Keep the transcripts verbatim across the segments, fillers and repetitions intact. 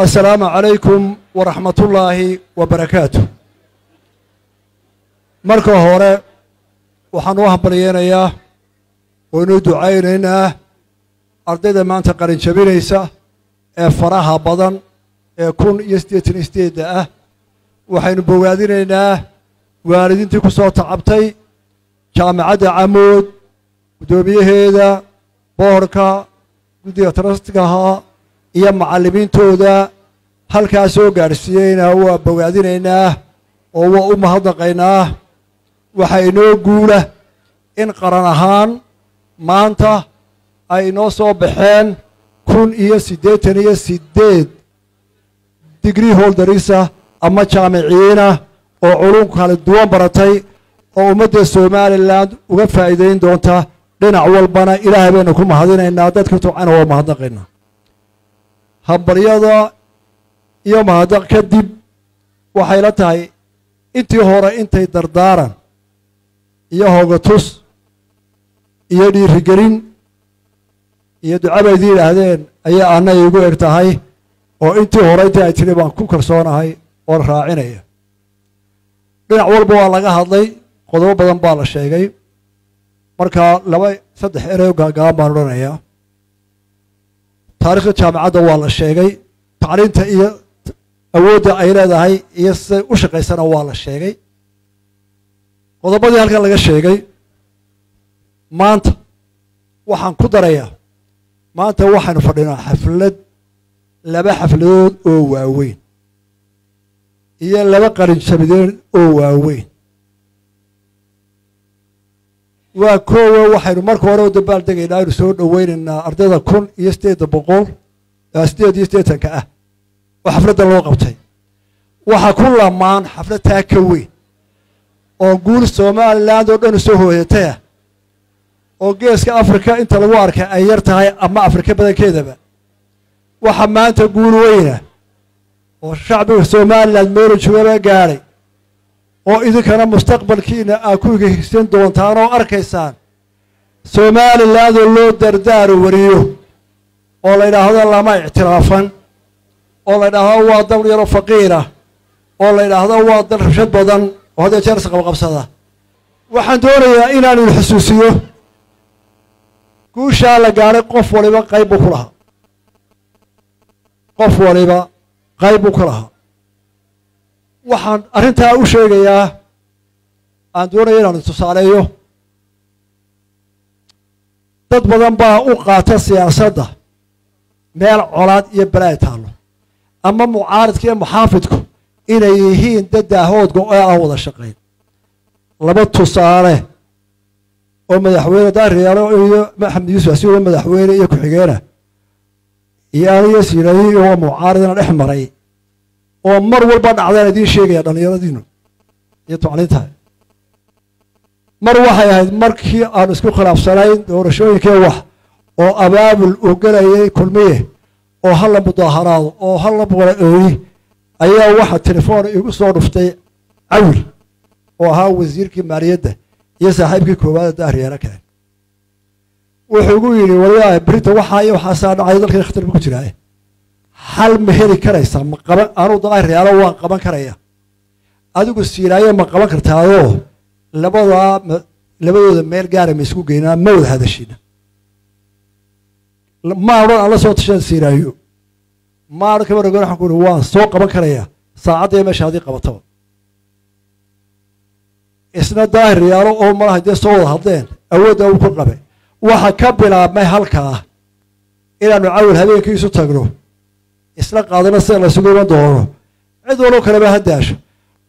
السلام عليكم ورحمة الله وبركاته. مركو هوري وحنوها بريانا ياه وندو عينينا أردد ما أنت قرن شبيريسا فراها بدن كون يستيتن استيداء وحين بوادينينا واردين تكو صوت عبتي جامعة عمود ودوبيه هيدا بوركا وديا ترستقها يا معلمين تودا هل كاسو غارسيينا هو بوادينينا هو أم هضقيناه وحينو قوله إن قرنهان مانتا أي نوصو بحين كون إيا سيديتن إيا سيديت ديجري هولدريسا أما جامعينا وعلوم كالدوان براتي ومدى سوماليلاند وفايدين دونتا لنا أول بنا إلى بينكم هذينا دتكتو أنا وما هضقينا هبرياضة يوم هذا كدب وحيلتها انتي هورا انتي دردارا يا هوغتوس يا دي رجالين يا دعابة دي هذين يا أنا يقول ارتاهي وانتي هورا انتي تلبان كوكر صونا هاي وراعينيا بين أول بوالا هذي قدوة بدن بالا الشيء مركا لوي صدح إيريوغا قابان رونيا تاريخ الجامعة والله الشيء تعلمت إيه أود أيلا ده هاي يس وش قيسنا والله الشيء وده بدي أرجع لك الشيء ما أنت وحن قدرية ما أنت وحن فرنا حفلة لبا حفلود أووين هي لبا قرن شبدين أووين وكو وحين مركو ورا دبال دقي لا يرسون وين إن أرضنا كون يستيد بقول يستيد يستيد كأه وحفلة الوقتي وحكون لمان حفلة تاكوي وقول سوما لا دون سهوة تاه وجيس كأفريقيا أنت لوارك أيرتها أما أفريقيا بدل كذا بقى وحمان تقول وينه والشعب سوما لا الميرو شوية قاري وإذا كان مستقبل كينا أكون كيسين دون تارو أركيسان سومال اللاد اللو دردار وريو والله إذا هذا الله ما اعترافا والله إذا هو دولة يرو فقيرة والله إذا هذا هو دولة رشد بدن وهذا جرس قبصة وحن دوري إنا للحسوسية كوشا لقاري قف وليبا قيب كلها قف وليبا قيب كلها وحن أرنتها وشيء أن دوني أن تصاريه تطبضن بها أوقات سياسة مال عراد يبرايتان أما معارض كي محافظكم إلى يهين ضد هود قوي أول الشقين لبط تصاريه ومدحوينه دار رياله محمد يوسف عسير ومدحوينه يكو حجينه يا سيري هو معارضنا الأحمري ومر والبعض على دين شيء يا دنيا دينه يتوعنتها مر واحد هاي مركي أنا أسكت خلاف سلاين ورشوي كواه أو أباب الأوجلة كل مية أو هلا مظاهرات أو هلا بغرائي أي واحد تلفون يقصون فتى عول وها وزيرك مريضة يسحبك كوبا داري أنا كان وحقولي وياه بريت وحاي وحسان عيد الخير اختر بكتير حل مهري كريسة مقابل أنا ضاير ريال وان قبل كريه أدوك السيراية مقابل كرتاوه لبضع لبضع ميل جاري مسكوك هنا مول هذا الشيء ما أقول على صوت شن سيرايو ما أركب رجال حكون وان سوق قبل كريه ساعات يمشي هذه قبطه إسنا ضاير ريال أو مرة هدي صوت هذين أود أو كل قبل وحكبنا ما هلكه إلى نعول هذه كيسو تجرو إسلام قادنا سير لسوقنا دوره عدولو كلام هداش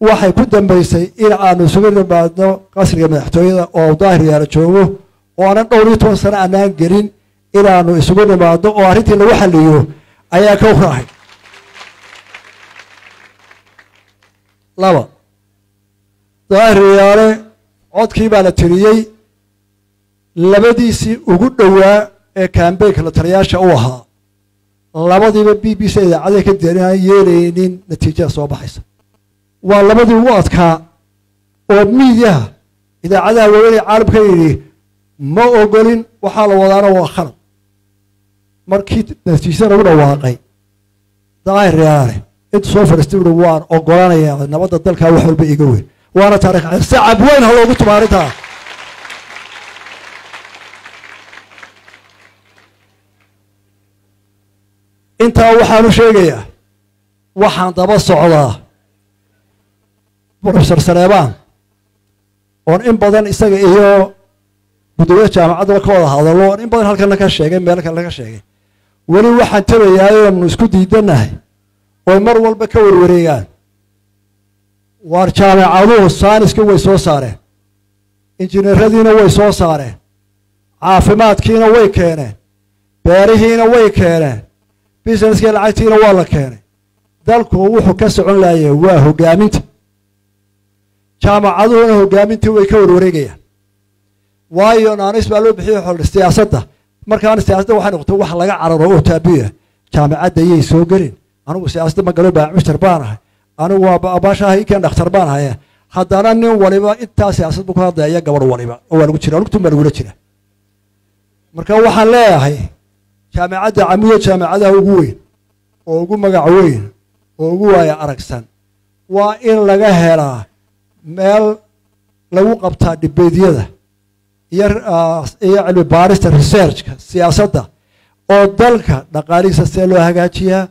واحد كدم بيسي إلى أن سوقنا بعدنا قصر جمع حتوينا أو ظاهر يارجوه وأنا قريت وصلنا أنا جرين إلى أن سوقنا بعدنا وعريت إنه وحليه أياك وخاي لبا ظاهر يارج عد كيبا لتريي لبديسي وجوده كان بيك لترياش أوها labadiiba b b c da caday ka deeran yeelaynin natiijada soo baxaysa waa labadii ugu adkaa oo miidiyaha idaacadaha waaweyn ee caalamka yidhi ma ogolin waxaa la wadaana waa khalad markii natiijada lagu dhawaaqay ضاير يعني انت سوفر استوديو وان اوغولانا يا نبدا دلكا وخ ولبا ايغا وين وانا تاريخ سعب وين هلوغو تباريتا انت وحانو شيغيا وحان دبا سوقدا بروفيسور سليمان اون ان بدن اسغا ايو gudoomiyaha jaamacadda la kooda hadallo in badan halkan laga sheegay meel kale laga sheegay wali waxaan tabayaay inuu isku diidanahay oo mar walba ka warwareegaan war jaamacaduhu saaniska way soo saareen injineeradiina way soo saareen caafimaadkiina way keeneen beerihiina way keeneen businesska lacagtiina waa la keenay dalku wuxuu ka socon laayay waa hogaaminta jaamacaduhuna hogaamintii way ka warwareegayaan waayo aan isbaa loo bixiyo xol siyaasadda markaan siyaasadda waxa noqoto wax laga cararo oo taabiya jaamacadda ay soo garin anigu siyaasadda ma galo baa mushtar baanahay anigu waa abaashahay kan dhakhtar baanahay hadana nin waliba inta siyaasaddu ku hadlaya gabar waliba oo lagu jiro lugtu mar wala jira marka waxaan leeyahay jaamacadda camiyo jaamacadda ugu weyn oo ugu magac weyn oo ugu waaya aragsan waa in laga helaa meel lagu qabta dibeediyada يا يا الباريس الريسيرش سياسة أو دلك نقاليس سيلو هجاتيا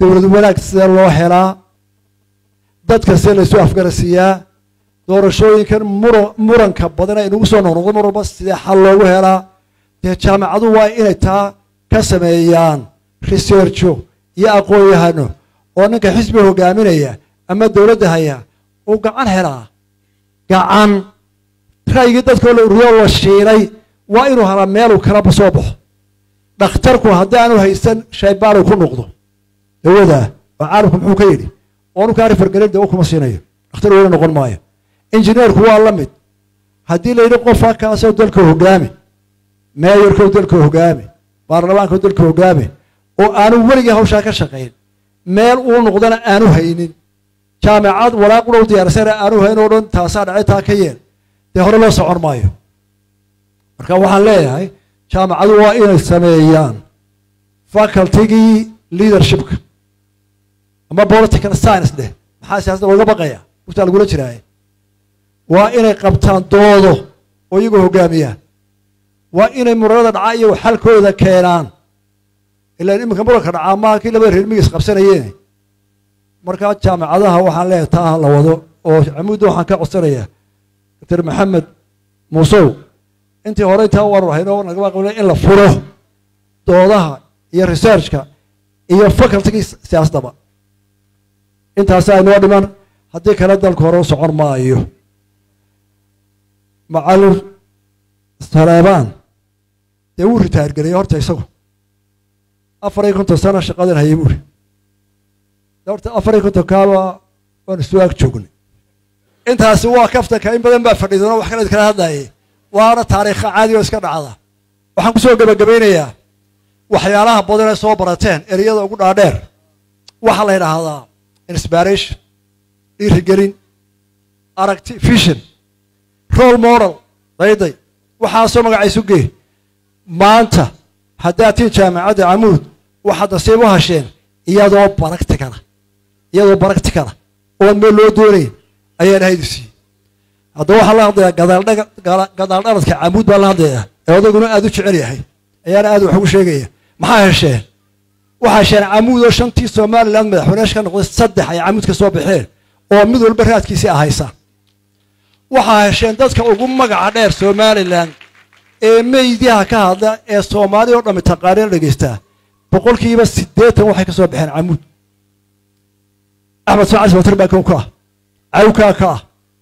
دور ولك سيلو هلا دتك سيلو سوى فكرسيا دور شوي كان مر مرن كبدنا إنوسون ونغمر بس حلو هلا تهتم عدوا إلى تا كسميان ريسيرشو يا أقوي هنو وأنك حسبه جامين يا أما دولتها يا وقعان هلا قعان رأيي دتك لو ريال وشيري وإنه هرميل وكرب صبح دختركو هدانو هيسن شايبارو كل نقطة هو ده وعارفهم حكيري وأنا كعارف الجريد ده وكم صينية اختاروا ولا نقول مايا إنجنير هو علمت هدي لي نقطة فاكاسة دلكو هجامي ما يركو دلكو هجامي برلمان كو دلكو هجامي وأنا ورجع هو شاكر شقيل مال ونقطة أنا أنا هينين جامعات ولا قروض يا رسالة أنا هينون تاسع عتها كيان هر لو سعر مايو marka waxaan leeyahay jaamacadu waa inay sameeyaan faculty leadership ama political science de maxaa siyaasadda looga baqaya wixii lagu la jiraayo waa inay qabtaan doodo oo iyagu hogaamiyaan waa inay murada dhacayo xalkooda keenaan ilaa in imka murada dhacaa maakii laba reer miis qabsanayeen marka jaamacadaha waxaan leeyahay taa la wado oo amuud waxaan ka codsanayaa دكتور محمد موسو انت هوريتها ورهينو نغبا قبل ان لا فورو دودها يا ريسيرشكا يا فكرتي سياسدبا انت هسا نو دمان هدي كلا دلك هورو سوقر مايو معلم سليمان دور تارغري هورتا اسو افري كنت سنه شقادن هيبور دورت افري كنت كابا وان سواق جوجل أنت هسوا كفتك إن بدنا بفرد إذا نروح كناك هذا هي وأنا تاريخ عادي وسكر عضه وحنقصوا قبل قبينية وحيالها بدنا صوبرتين إرياض وقول عدير وحلا هنا هذا إنسباريش إيرجرين أركت فيشن رول مورال ضيضي وحاسو مع عيسوجي ما أنت هداتي جامعة عمود وحدا سيبوها شين يادو بركتك أنا يادو بركتك أنا وملو دوري أيان هيدسي هذا هو الله ده قدر ده قدر ده رزق عمود بالله ده هذا قلنا أدو شعري هاي أيان أدو حوش شيء ما هالشيء وحشان عمود وشان تيس ومال لما حناش كان قصد صدح يا عمود كسواب حير ومدو البرهات كيسي هايسا وحشان ده كأقوم ما قعدير سومال لان ما يديها كهذا السومالي ولا متقارن رجسته بقول كي بس سديته وحكي سواب حير عمود أحمد سعد وتربى كوكا عوكاكا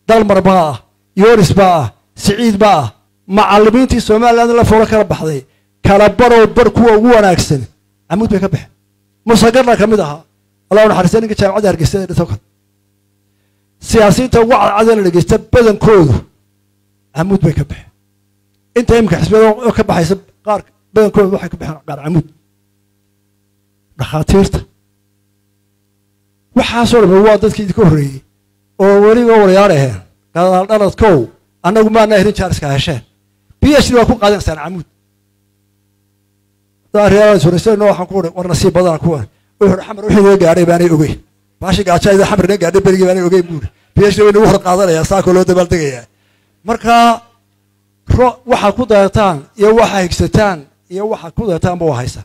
دالمر باه يورس باه سعيد باه معلمينتي سومال لان لا فورا كربحدي كالبرو بركو ugu wanaagsan amud bay ka bixin musaqarna kamid aha allah naxariisana ka jaamacada hargeysa ee dalka siyaasiyiinta ugu cadcadana dhageysta badankoodu amud bay ka bixin inta imka xisbada oo ka baxaysa qaar badankoodu waxay ka bixin qaar amud dhaqaatiirta waxa soo rooba dadkii idin ka horeeyay oo wariga wariyaareen qadaal dhaladko anagu ma aanay herin charles ka heshay phd waa ku qaadan san amuud taariikhda soo reesay noo waxa ku warnasiib badan ku war وحر حمر وحيد قاري باني أوجي ماشي قاعد شايف حمر قاعد يبرق باني أوجي بور بيش لو إنه وحر قاضر يا ساكو لو دبلت جيا مركا رو وحر كوداتان يا وحر هكستان يا وحر كوداتان بوهايسا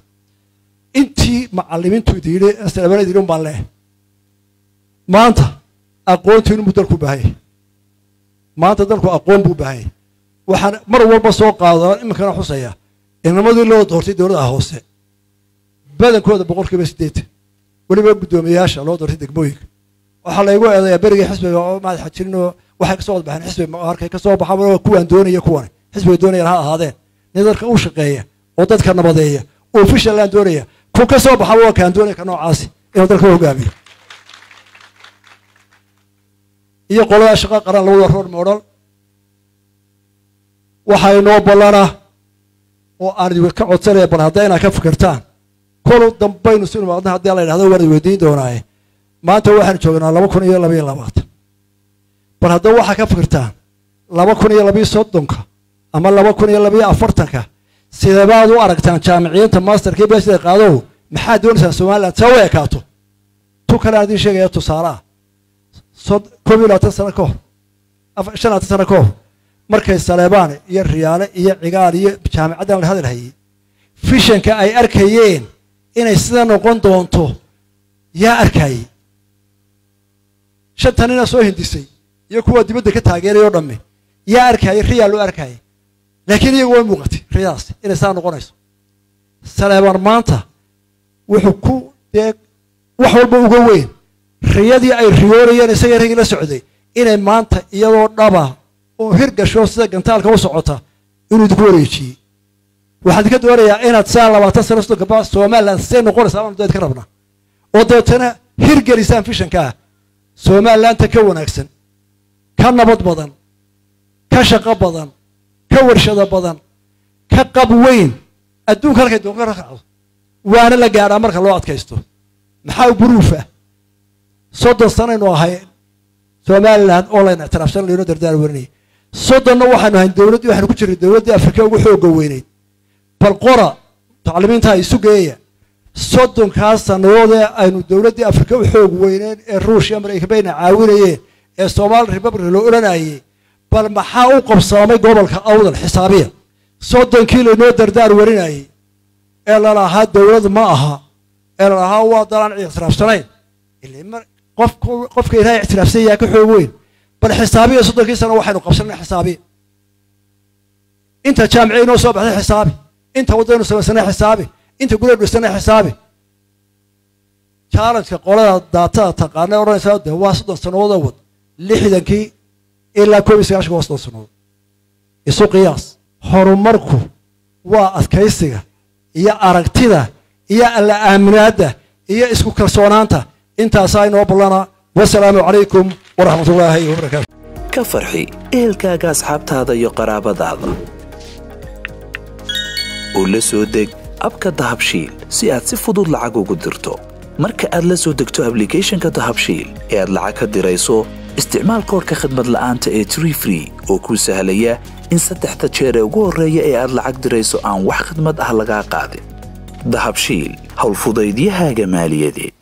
أنتي معلمين توديله استلبنا ديرون بالله ما أنت أقول تين مدرك بهاي ما أنت درك أقوم بهاي وحنا مرة بسوق قاضر إما كان حصية إنما دلوا دورتي دور أهوسه بدل كود بقولك بس ديت ولي بقدوم ياشا لو دورتي دقبويك وحلا يقول إذا برجع حسبه ما حد شنو واحد صوت بحن حسبه مارك كصوب حمره كون دوني يكون حسبه دوني رها هذا نظر كوش قية وضد كنا بضية وفيش إلا دوني كون كصوب حمره كان دوني كانوا عاصي يقدر كوه جامي يقولوا أشقاء قرن لو دور مورال وحينو بلنا وأنا وقعت سريع بنهضينا كفكرتان كل ضمبين وسيل ما قدنا هذا الله هذا ورد ودين دوناي ما أنت واحد شغلنا لما كنا يلا بيلا وقت بنهضوا واحد كفكرتان لما كنا يلا بي صدقك أما لما كنا يلا بي أفرتك سيدا بعد وأركتان جامعين تماستر كيف يصير قالوا محد ونسى سؤال تسوي كاتو تكل هذه شيء تصارع صد كمل تسرقه أفشل تسرقه مركز سلبان يرياله يعقاري بشام عدم هذا الهي فيشن كأي أركيين إن السنة قندو أنتو يا أركي شتانينا سوي هندسي يكون دبده كتاجر يرمي يا أركي ريالو أركي لكن يقول مغتي رياس إن السنة قنيس سلبان مانتا وحكو ديك وحول بوجوين ريادي أي ريوري أنا سير هجلا سعودي إن مانتا يلو ربا وهرجع شو صدق أنت على كوس عطا إنه تقولي شيء واحد كده وريا أنا تسأله وتصل صدق باس سومالا سين وقول سلام ده يتكربنا وده هرجع لسان فيشن كه سومالا أنت كون أحسن كان نبض بدن كشق بدن كورش بدن كقب وين أدون كرك أدون كرك وأنا اللي جاي أمرك الوقت كيستو نحاول بروفه صدق صنع وهاي سومالا أونلاين اعترافنا اللي ندر داروني صدنا وحن هندولد وحن كتير دولد أفريقيا وحوق وينين بالقرى تعلمين تاي سجية صدنا خاصة نوضة إنه دولد أفريقيا وحوق وينين الروسيا أمريكا بين عاونية الصومال ريبابر الأولانية بالمحاوق بصامي قبل كأوضة الحسابية صدنا كيلو ندر داروني إلا لها دولد معها إلا لها وضلنا اعترافنا اللي مر قف قف كينها اعترافية كحوين بالحسابية صدق كيسنا واحد وقبشنا حسابي أنت جامعين وصوب على حسابي أنت وضعين وصوب سنة حسابي أنت قلت بسنة حسابي شارك كقولة داتا تقارن وراني سعود هو صدق سنوات ود لحدا كي إلا كوي سيعش وصل سنوات يسوق قياس هرم مركو وأذكيسية يا أركتيدا يا الأمنادة يا إسكو كرسونانتا أنت أساين وبلنا والسلام عليكم ورحمة الله وبركاته. كفرحي إلكاغا أصحابت هذا يقرابة هذا ولسودك أبكى دهبشيل سياد سفضل لعقو قدرتو مركا أدلسودك تو أبليكيشن كدهبشيل إياد لعقا ديريسو استعمال كوركا خدمة الآن تأي تري فري وكو سهلية إن ستحت تشيري وقور ريا إياد لعق ديريسو آن وح خدمة أهلقا قادي دهبشيل هول فضيديها جمالية دي